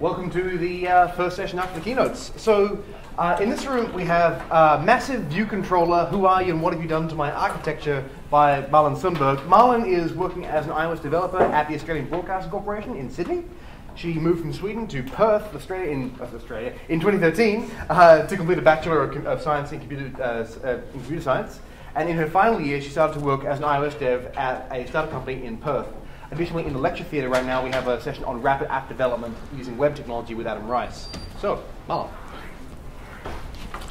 Welcome to the first session after the keynotes. So in this room we have Massive ViewController, Who Are You and What Have You Done to My Architecture by Malin Sundberg. Malin is working as an iOS developer at the Australian Broadcasting Corporation in Sydney. She moved from Sweden to Perth, Australia, in 2013 to complete a Bachelor of Science in Computer Science. And in her final year, she started to work as an iOS dev at a startup company in Perth. Additionally, in the lecture theatre right now, we have a session on rapid app development using web technology with Adam Rice. So, Malin.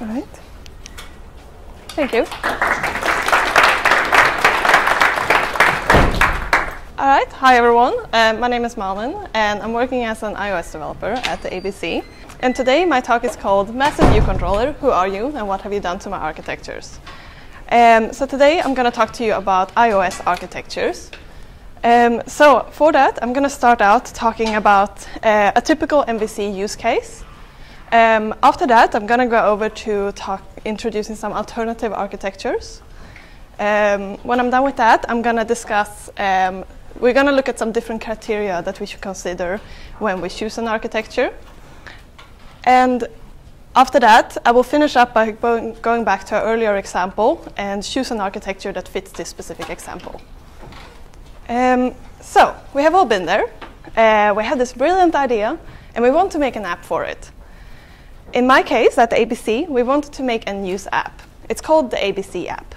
All right. Thank you. All right. Hi, everyone. My name is Malin, and I'm working as an iOS developer at the ABC. And today, my talk is called Massive ViewController, Who Are You, and What Have You Done to My Architectures? So today, I'm going to talk to you about iOS architectures. So for that, I'm going to start out talking about a typical MVC use case. After that, I'm going to go over to introducing some alternative architectures. When I'm done with that, I'm going to discuss, we're going to look at some different criteria that we should consider when we choose an architecture. And after that, I will finish up by going back to our earlier example and choose an architecture that fits this specific example. So, we have all been there. We had this brilliant idea, and we want to make an app for it. In my case, at the ABC, we wanted to make a news app. It's called the ABC app.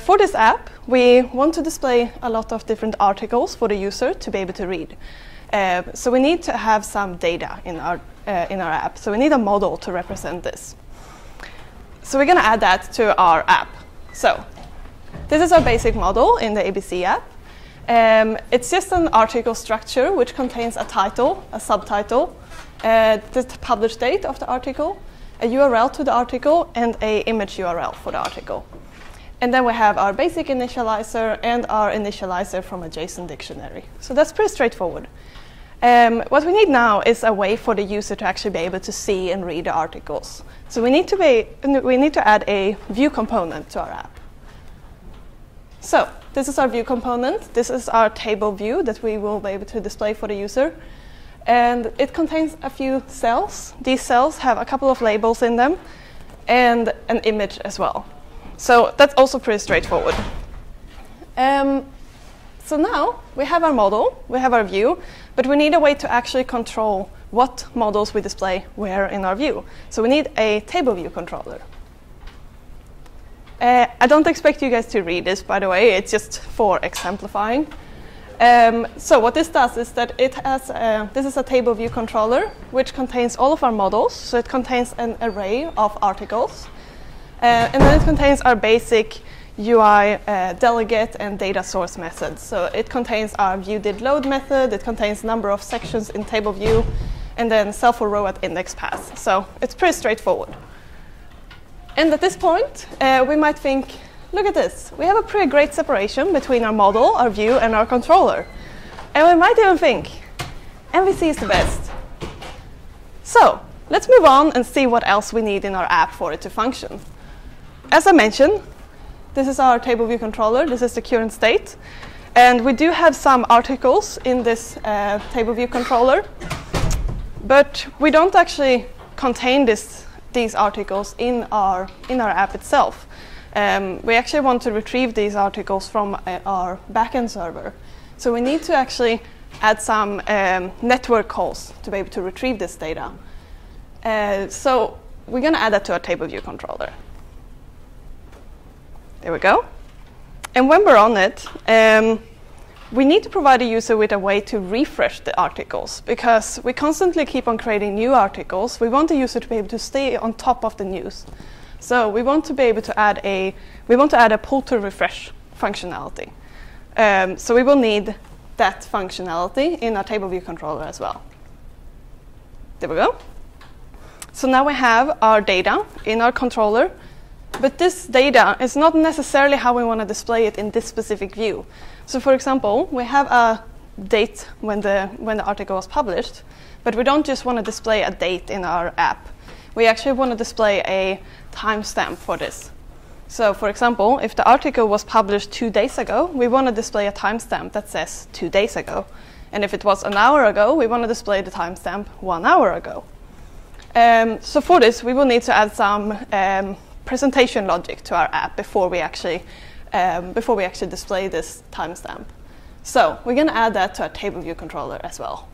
For this app, we want to display a lot of different articles for the user to be able to read. So we need to have some data in our app. So we need a model to represent this. So we're going to add that to our app. So this is our basic model in the ABC app. It's just an article structure which contains a title, a subtitle, the published date of the article, a URL to the article, and an image URL for the article. And then we have our basic initializer and our initializer from a JSON dictionary. So that's pretty straightforward. What we need now is a way for the user to actually be able to see and read the articles. So we need to add a view component to our app. So this is our view component. This is our table view that we will be able to display for the user. And it contains a few cells. These cells have a couple of labels in them and an image as well. So that's also pretty straightforward. So now we have our model, we have our view, but we need a way to actually control what models we display where in our view. So we need a table view controller. I don't expect you guys to read this, by the way. It's just for exemplifying. So what this does is that it has this is a table view controller which contains all of our models. So it contains an array of articles, and then it contains our basic UI delegate and data source methods. So it contains our view did load method, it contains number of sections in table view, and then cell for row at index path. So it's pretty straightforward. And at this point, we might think, look at this. We have a pretty great separation between our model, our view, and our controller. And we might even think, MVC is the best. So let's move on and see what else we need in our app for it to function. As I mentioned, this is our table view controller. This is the current state. And we do have some articles in this table view controller. But we don't actually contain these articles in our app itself. We actually want to retrieve these articles from our backend server. So we need to actually add some network calls to be able to retrieve this data. So we're going to add that to our table view controller. There we go. And when we're on it, we need to provide the user with a way to refresh the articles, because we constantly keep on creating new articles. We want the user to be able to stay on top of the news. So we want to be able to add a pull to refresh functionality. So we will need that functionality in our table view controller as well. There we go. So now we have our data in our controller. But this data is not necessarily how we want to display it in this specific view. So for example, we have a date when the article was published, but we don't just want to display a date in our app. We actually want to display a timestamp for this. So for example, if the article was published 2 days ago, we want to display a timestamp that says 2 days ago. And if it was an hour ago, we want to display the timestamp 1 hour ago. So for this, we will need to add some presentation logic to our app before we actually display this timestamp. So we're going to add that to our table view controller as well.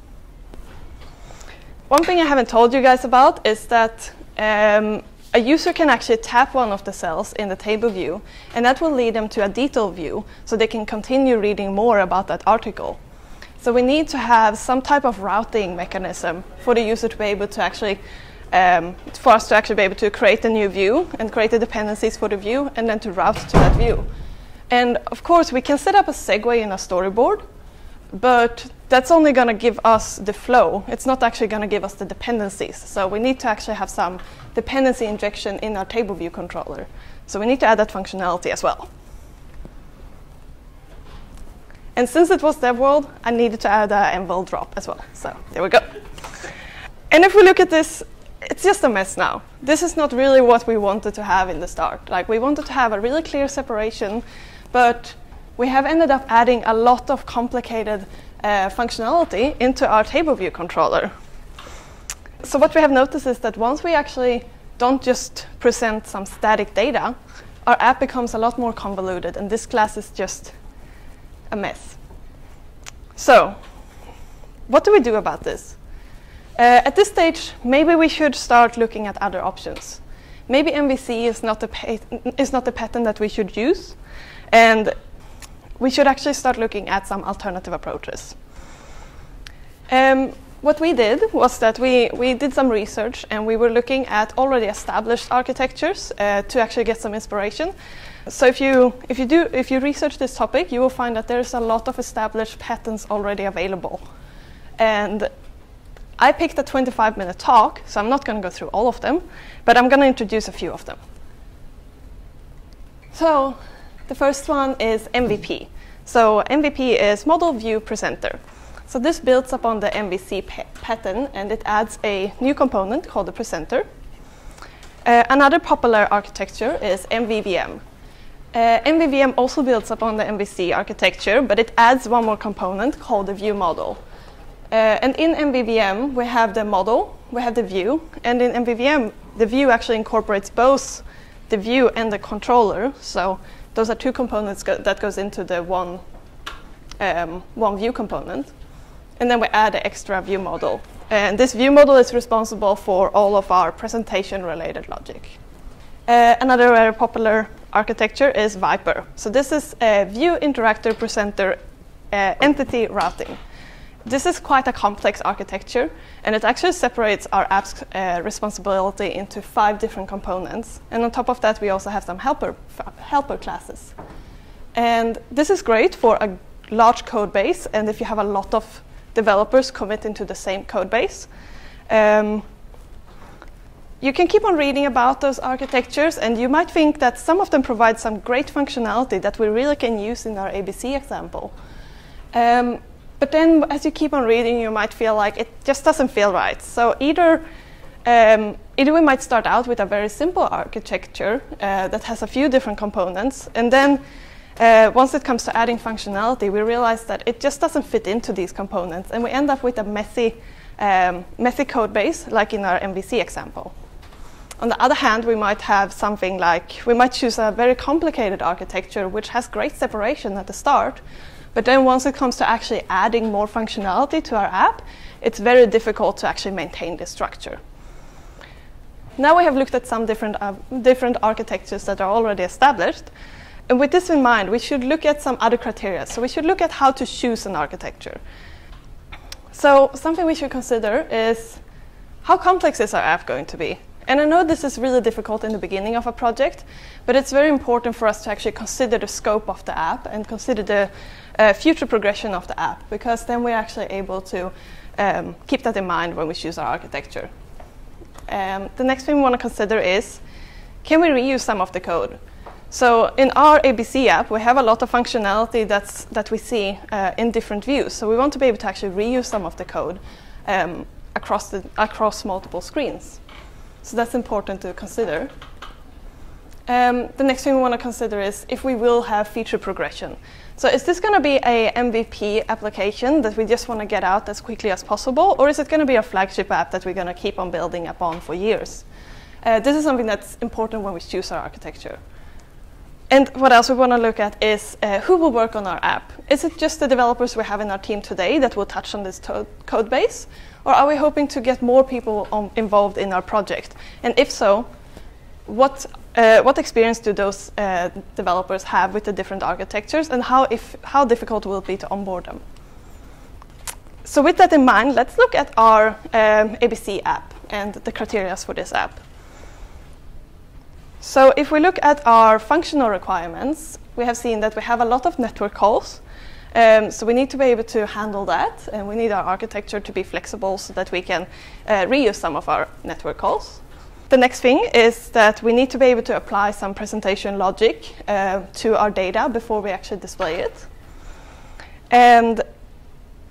One thing I haven't told you guys about is that a user can actually tap one of the cells in the table view, and that will lead them to a detail view so they can continue reading more about that article. So we need to have some type of routing mechanism for the user to be able to actually, for us to actually be able to create a new view and create the dependencies for the view and then to route to that view. And of course, we can set up a segue in a storyboard, but that's only going to give us the flow. It's not actually going to give us the dependencies. So we need to actually have some dependency injection in our table view controller. So we need to add that functionality as well. And since it was /dev/world, I needed to add an envelope drop as well. So there we go. And if we look at this, it's just a mess now. This is not really what we wanted to have in the start. Like, we wanted to have a really clear separation, but we have ended up adding a lot of complicated functionality into our table view controller. So what we have noticed is that once we actually don't just present some static data, our app becomes a lot more convoluted, and this class is just a mess. So what do we do about this? At this stage, maybe we should start looking at other options. Maybe MVC is not the pattern that we should use, and we should actually start looking at some alternative approaches. What we did was that we did some research, and we were looking at already established architectures to actually get some inspiration. So if you research this topic, you will find that there's a lot of established patterns already available. And I picked a 25-minute talk, so I'm not going to go through all of them, but I'm going to introduce a few of them. So the first one is MVP. So MVP is Model View Presenter. So this builds upon the MVC pattern, and it adds a new component called the presenter. Another popular architecture is MVVM. MVVM also builds upon the MVC architecture, but it adds one more component called the view model. And in MVVM, we have the model, we have the view, and in MVVM, the view actually incorporates both the view and the controller. So those are two components that goes into the one view component. And then we add an extra view model. And this view model is responsible for all of our presentation-related logic. Another very popular architecture is Viper. So this is a view interactor presenter entity routing. This is quite a complex architecture, and it actually separates our app's responsibility into 5 different components. And on top of that, we also have some helper classes. And this is great for a large code base, and if you have a lot of developers committing to the same code base. You can keep on reading about those architectures, and you might think that some of them provide some great functionality that we really can use in our ABC example. But then as you keep on reading, you might feel like it just doesn't feel right. So either we might start out with a very simple architecture that has a few different components, and then once it comes to adding functionality, we realize that it just doesn't fit into these components, and we end up with a messy code base, like in our MVC example. On the other hand, we might have something like, we might choose a very complicated architecture which has great separation at the start, but then once it comes to actually adding more functionality to our app, it's very difficult to actually maintain this structure. Now we have looked at some different architectures that are already established. And with this in mind, we should look at some other criteria. So we should look at how to choose an architecture. So something we should consider is, how complex is our app going to be? And I know this is really difficult in the beginning of a project, but it's very important for us to actually consider the scope of the app and consider the future progression of the app, because then we're actually able to keep that in mind when we choose our architecture. The next thing we want to consider is, can we reuse some of the code? So in our ABC app, we have a lot of functionality that we see in different views. So we want to be able to actually reuse some of the code across multiple screens. So that's important to consider. The next thing we want to consider is if we will have feature progression. So is this going to be a MVP application that we just want to get out as quickly as possible, or is it going to be a flagship app that we're going to keep on building upon for years? This is something that's important when we choose our architecture. And what else we want to look at is who will work on our app. Is it just the developers we have in our team today that will touch on this code base, or are we hoping to get more people involved in our project? And if so, what experience do those developers have with the different architectures, and how difficult will it be to onboard them? So with that in mind, let's look at our ABC app and the criteria for this app. So if we look at our functional requirements, we have seen that we have a lot of network calls. So we need to be able to handle that, and we need our architecture to be flexible so that we can reuse some of our network calls. The next thing is that we need to be able to apply some presentation logic to our data before we actually display it. And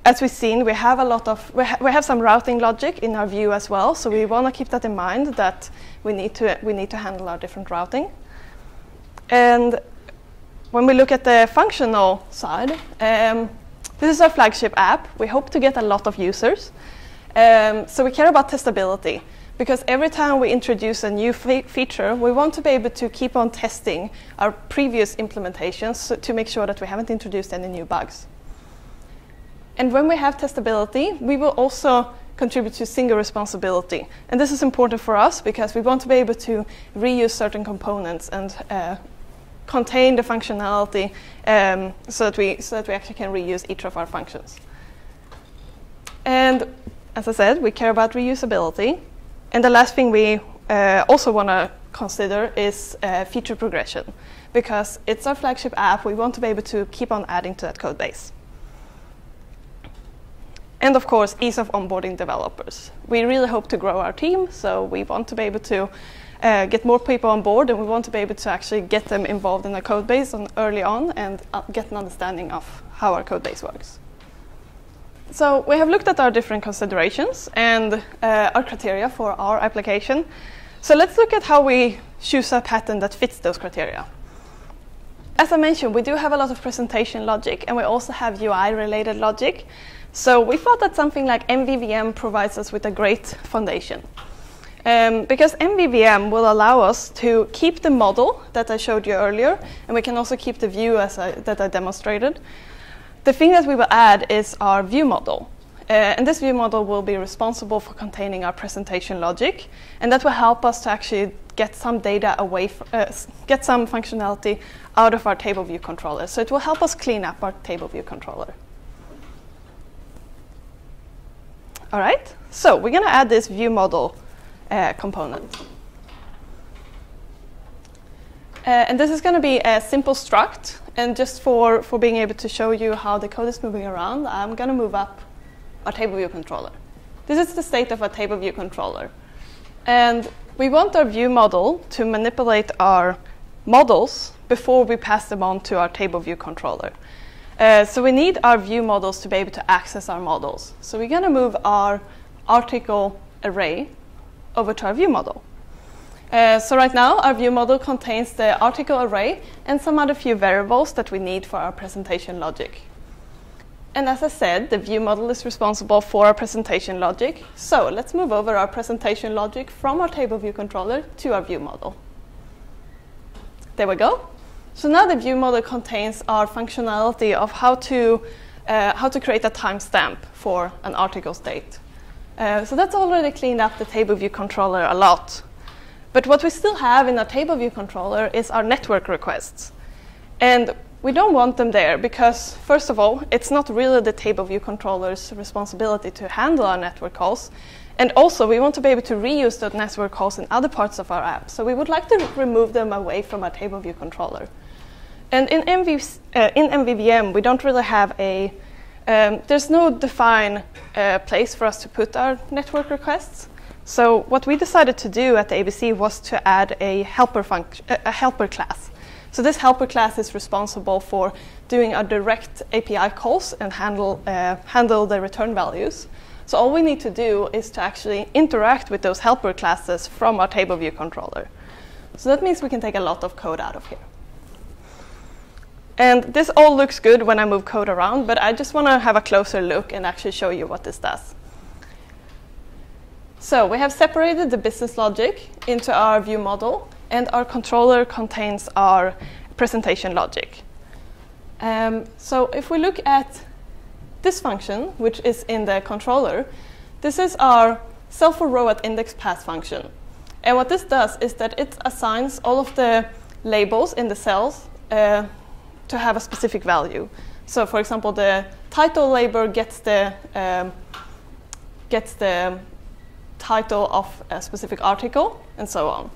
as we've seen, we have a lot of we have some routing logic in our view as well, so we want to keep that in mind that we need to handle our different routing. And when we look at the functional side, this is our flagship app. We hope to get a lot of users, so we care about testability. Because every time we introduce a new feature, we want to be able to keep on testing our previous implementations to make sure that we haven't introduced any new bugs. And when we have testability, we will also contribute to single responsibility. And this is important for us because we want to be able to reuse certain components and contain the functionality so that we actually can reuse each of our functions. And as I said, we care about reusability. And the last thing we also want to consider is feature progression. Because it's our flagship app, we want to be able to keep on adding to that code base. And of course, ease of onboarding developers. We really hope to grow our team, so we want to be able to get more people on board, and we want to be able to actually get them involved in the code base early on and get an understanding of how our code base works. So we have looked at our different considerations and our criteria for our application. So let's look at how we choose a pattern that fits those criteria. As I mentioned, we do have a lot of presentation logic, and we also have UI-related logic. So we thought that something like MVVM provides us with a great foundation. Because MVVM will allow us to keep the model that I showed you earlier, and we can also keep the view that I demonstrated. The thing that we will add is our view model. And this view model will be responsible for containing our presentation logic. And that will help us to actually get some data away, get some functionality out of our table view controller. So it will help us clean up our table view controller. All right, so we're going to add this view model component. And this is going to be a simple struct, and just for being able to show you how the code is moving around, I'm going to move up our table view controller. This is the state of our table view controller. And we want our view model to manipulate our models before we pass them on to our table view controller. So we need our view models to be able to access our models. So we're going to move our article array over to our view model. So right now, our view model contains the article array and some other few variables that we need for our presentation logic. And as I said, the view model is responsible for our presentation logic. So let's move over our presentation logic from our table view controller to our view model. There we go. So now the view model contains our functionality of how to create a timestamp for an article's date. So that's already cleaned up the table view controller a lot. But what we still have in our table view controller is our network requests. And we don't want them there because, first of all, it's not really the table view controller's responsibility to handle our network calls. And also, we want to be able to reuse those network calls in other parts of our app. So we would like to remove them away from our table view controller. And in MVVM, we don't really have a, there's no defined place for us to put our network requests. So what we decided to do at the ABC was to add a helper class. So this helper class is responsible for doing our direct API calls and handle the return values. So all we need to do is to actually interact with those helper classes from our table view controller. So that means we can take a lot of code out of here. And this all looks good when I move code around, but I just want to have a closer look and actually show you what this does. So we have separated the business logic into our view model, and our controller contains our presentation logic. So if we look at this function, which is in the controller, this is our self-for-row at index path function. And what this does is that it assigns all of the labels in the cells to have a specific value. So for example, the title label gets the title of a specific article, and so on.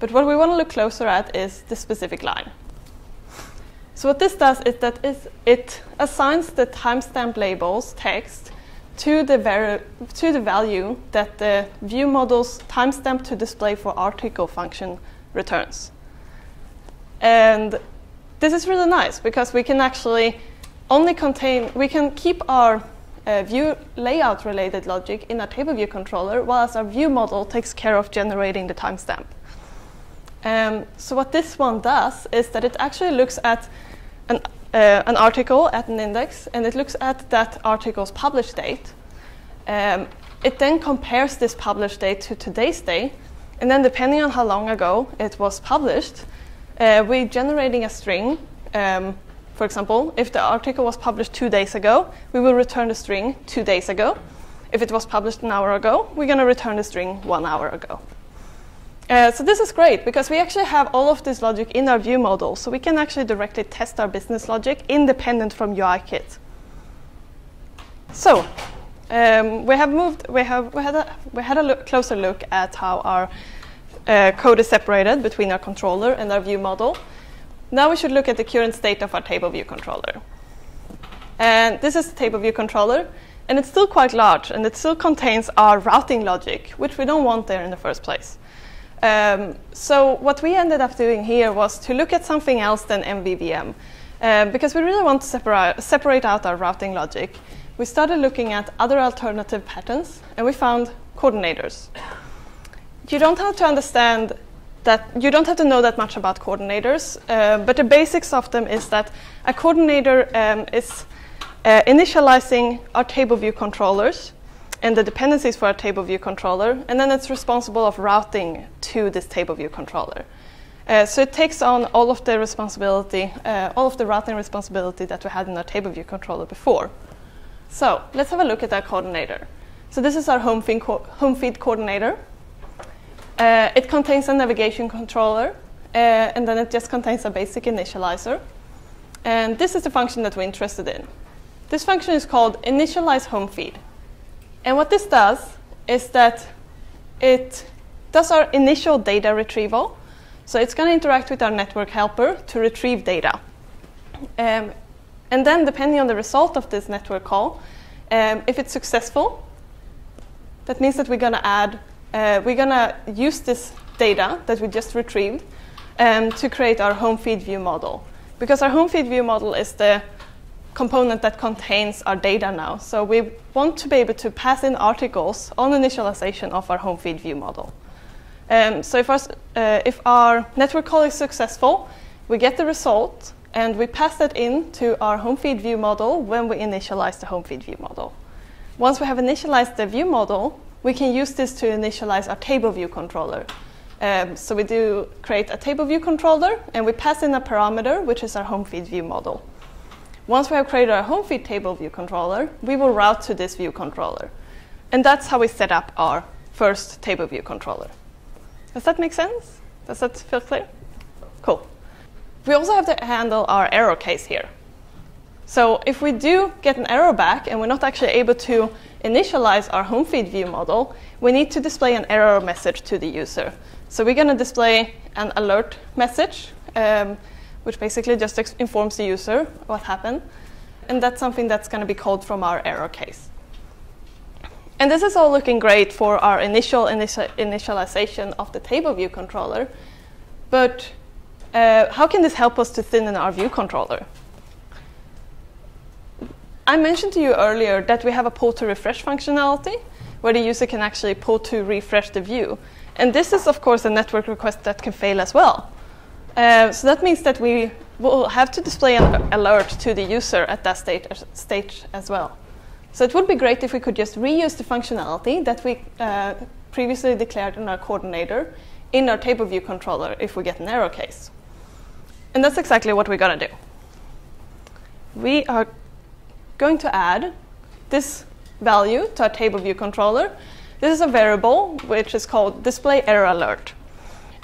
But what we want to look closer at is this specific line. So what this does is that it assigns the timestamp labels text to the value that the view model's timestamp to display for article function returns. And this is really nice because we can actually only we can keep our view layout related logic in our table view controller, whilst our view model takes care of generating the timestamp. So what this one does is that it actually looks at an article at an index, and it looks at that article's publish date. It then compares this publish date to today's day, and then depending on how long ago it was published, we're generating a string. For example, if the article was published 2 days ago, we will return the string 2 days ago. If it was published an hour ago, we're going to return the string 1 hour ago. So this is great because we actually have all of this logic in our view model, so we can actually directly test our business logic independent from UIKit. So we had a closer look at how our code is separated between our controller and our view model. Now we should look at the current state of our table view controller. And this is the table view controller, and it's still quite large, and it still contains our routing logic, which we don't want there in the first place. So what we ended up doing here was to look at something else than MVVM, because we really want to separate out our routing logic. We started looking at other alternative patterns, and we found coordinators. You don't have to understand that you don't have to know that much about coordinators, but the basics of them is that a coordinator is initializing our table view controllers and the dependencies for our table view controller, and then it's responsible of routing to this table view controller. So it takes on all of the responsibility, all of the routing responsibility that we had in our table view controller before. So let's have a look at our coordinator. So this is our home feed coordinator. It contains a navigation controller, and then it just contains a basic initializer. And this is the function that we're interested in. This function is called initialize home feed. And what this does is that it does our initial data retrieval. So it's going to interact with our network helper to retrieve data. And then depending on the result of this network call, if it's successful, that means that we're going to add we're going to use this data that we just retrieved to create our home feed view model. Because our home feed view model is the component that contains our data now. So we want to be able to pass in articles on initialization of our home feed view model. So if our network call is successful, we get the result, and we pass that into our home feed view model when we initialize the home feed view model. Once we have initialized the view model, we can use this to initialize our table view controller. So we do create a table view controller, and we pass in a parameter, which is our home feed view model. Once we have created our home feed table view controller, we will route to this view controller. And that's how we set up our first table view controller. Does that make sense? Does that feel clear? Cool. We also have to handle our error case here. So if we do get an error back and we're not actually able to initialize our home feed view model, we need to display an error message to the user. So we're going to display an alert message, which basically just informs the user what happened. And that's something that's going to be called from our error case. And this is all looking great for our initial initialization of the table view controller. But how can this help us to thin our view controller? I mentioned to you earlier that we have a pull to refresh functionality where the user can actually pull to refresh the view. And this is, of course, a network request that can fail as well. So that means that we will have to display an alert to the user at that stage as well. So it would be great if we could just reuse the functionality that we previously declared in our coordinator in our table view controller if we get an error case. And that's exactly what we're going to do. We are going to add this value to our table view controller. This is a variable which is called display error alert.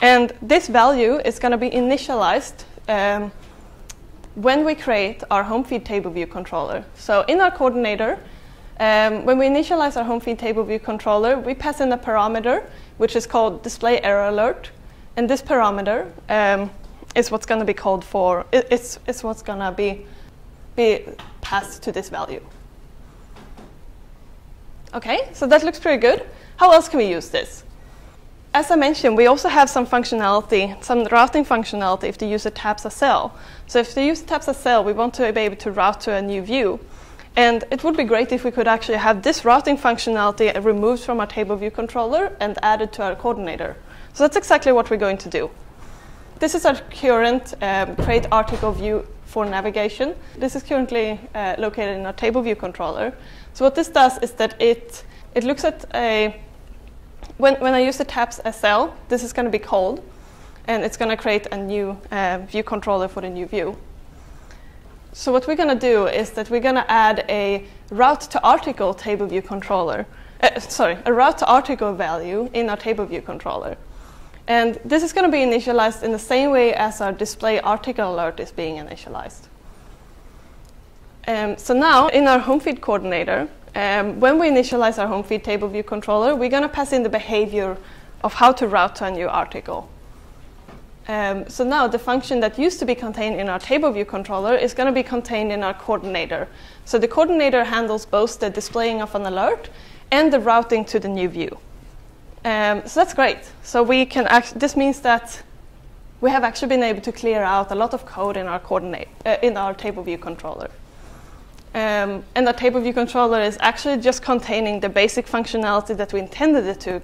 And this value is going to be initialized when we create our home feed table view controller. So in our coordinator, when we initialize our home feed table view controller, we pass in a parameter which is called display error alert. And this parameter is what's going to be called for, it's what's going to be passed to this value. Okay, so that looks pretty good. How else can we use this? As I mentioned, we also have some functionality, some routing functionality if the user taps a cell. So if the user taps a cell, we want to be able to route to a new view. And it would be great if we could actually have this routing functionality removed from our table view controller and added to our coordinator. So that's exactly what we're going to do. This is our current create article view for navigation. This is currently located in our table view controller. So what this does is that it looks at a when I use the tabs SL, this is going to be called, and it's going to create a new view controller for the new view. So what we're going to do is that we're going to add a route to article table view controller. A route to article value in our table view controller, and this is going to be initialized in the same way as our display article alert is being initialized. So now in our home feed coordinator. When we initialize our home feed table view controller, we're going to pass in the behavior of how to route to a new article. So now the function that used to be contained in our table view controller is going to be contained in our coordinator. So the coordinator handles both the displaying of an alert and the routing to the new view. So that's great. So we can this means that we have actually been able to clear out a lot of code in our table view controller. And the table view controller is actually just containing the basic functionality that we intended it to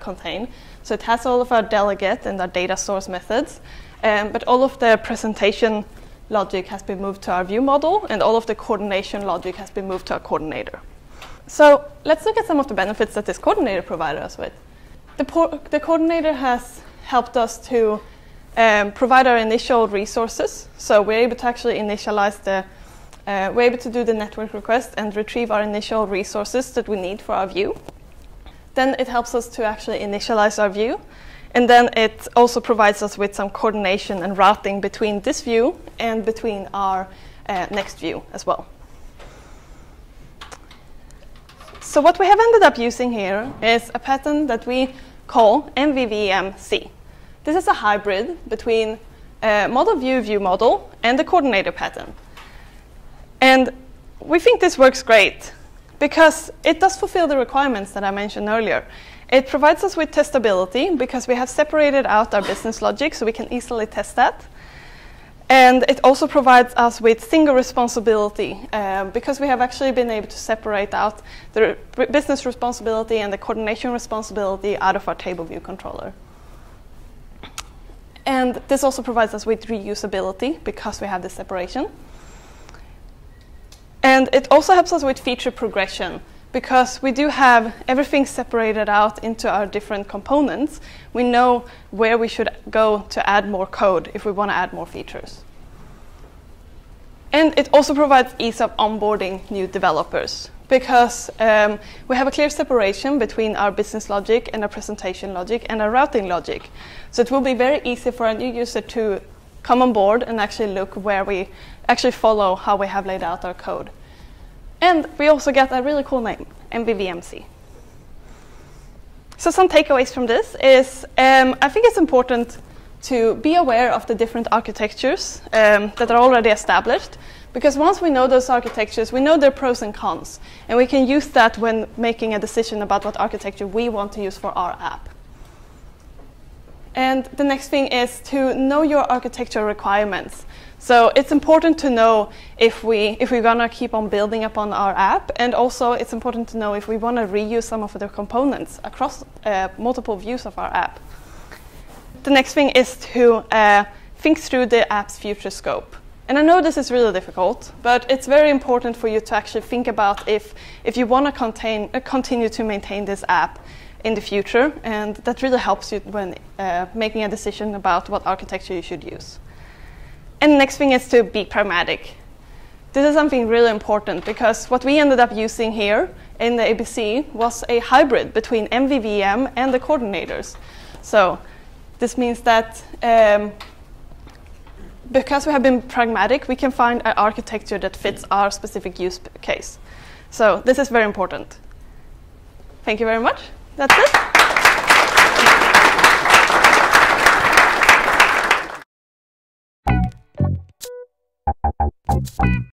contain. So it has all of our delegate and our data source methods, but all of the presentation logic has been moved to our view model, and all of the coordination logic has been moved to our coordinator. So let's look at some of the benefits that this coordinator provided us with. The coordinator has helped us to provide our initial resources, so we're able to actually initialize the we're able to do the network request and retrieve our initial resources that we need for our view. Then it helps us to actually initialize our view. And then it also provides us with some coordination and routing between this view and between our next view as well. So what we have ended up using here is a pattern that we call MVVMC. This is a hybrid between model view model, and the coordinator pattern. And we think this works great because it does fulfill the requirements that I mentioned earlier. It provides us with testability because we have separated out our business logic so we can easily test that. And it also provides us with single responsibility because we have actually been able to separate out the business responsibility and the coordination responsibility out of our table view controller. And this also provides us with reusability because we have this separation. And it also helps us with feature progression because we do have everything separated out into our different components. We know where we should go to add more code if we want to add more features. And it also provides ease of onboarding new developers because we have a clear separation between our business logic and our presentation logic and our routing logic. So it will be very easy for a new user to come on board and actually look where we actually follow how we have laid out our code. And we also get a really cool name, MVVMC. So some takeaways from this is I think it's important to be aware of the different architectures that are already established, because once we know those architectures, we know their pros and cons, and we can use that when making a decision about what architecture we want to use for our app. And the next thing is to know your architectural requirements. So it's important to know if we're going to keep on building upon our app, and also it's important to know if we want to reuse some of the components across multiple views of our app. The next thing is to think through the app's future scope. And I know this is really difficult, but it's very important for you to actually think about if you want to continue to maintain this app in the future, and that really helps you when making a decision about what architecture you should use. And the next thing is to be pragmatic. This is something really important, because what we ended up using here in the ABC was a hybrid between MVVM and the coordinators. So this means that because we have been pragmatic, we can find an architecture that fits our specific use case. So this is very important. Thank you very much. That's it.